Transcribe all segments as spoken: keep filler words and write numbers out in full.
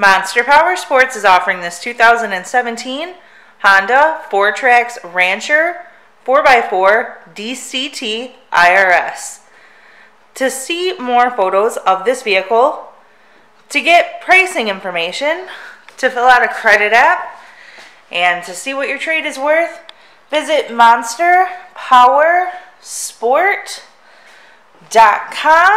Monster Powersports is offering this two thousand seventeen Honda FourTrax Rancher four by four D C T I R S. To see more photos of this vehicle, to get pricing information, to fill out a credit app, and to see what your trade is worth, visit monster powersport dot com.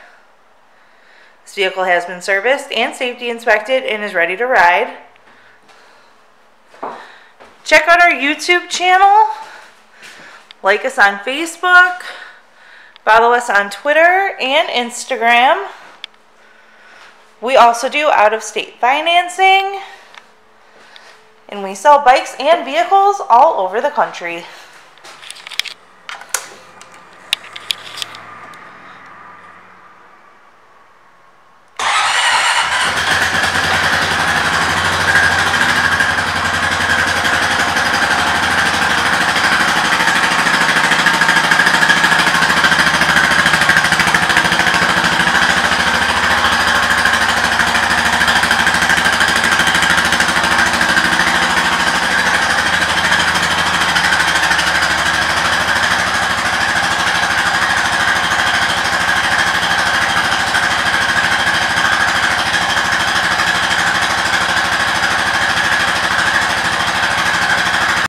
This vehicle has been serviced and safety inspected and is ready to ride. Check out our YouTube channel, like us on Facebook, follow us on Twitter and Instagram. We also do out-of-state financing, and we sell bikes and vehicles all over the country.